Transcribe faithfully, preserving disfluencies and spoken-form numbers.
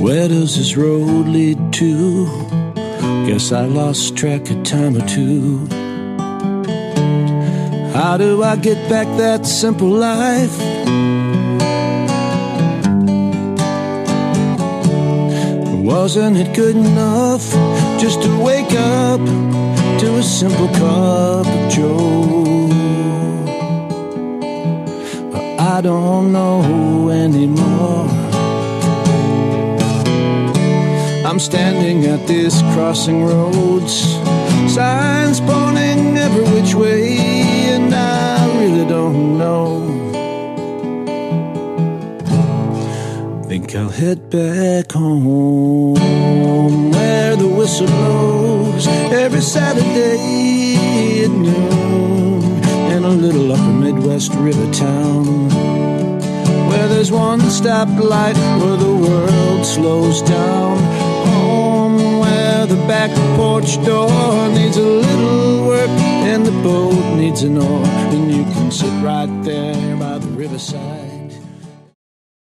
Where does this road lead to? Guess I lost track of time or two. How do I get back that simple life? Wasn't it good enough just to wake up to a simple cup of joe? I don't know anymore. I'm standing at this crossing roads, signs pointing every which way, and I really don't know. Think I'll head back home, where the whistle blows every Saturday at noon, in a little upper Midwest river town, where there's one stoplight, where the world slows down. The back porch door needs a little work, and the boat needs an oar, and you can sit right there by the riverside.